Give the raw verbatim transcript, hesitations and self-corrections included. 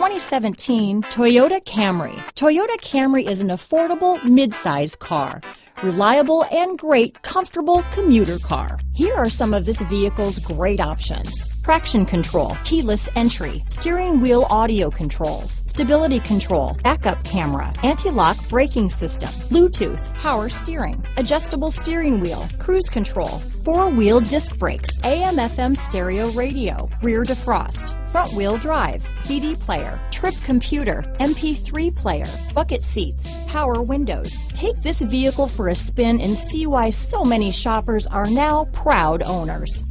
twenty seventeen Toyota Camry. Toyota Camry is an affordable midsize car, reliable and great comfortable commuter car. Here are some of this vehicle's great options: traction control, keyless entry, steering wheel audio controls, stability control, backup camera, anti-lock braking system, Bluetooth, power steering, adjustable steering wheel, cruise control, four-wheel disc brakes, A M F M stereo radio, rear defrost, front-wheel drive, C D player, trip computer, M P three player, bucket seats, power windows. Take this vehicle for a spin and see why so many shoppers are now proud owners.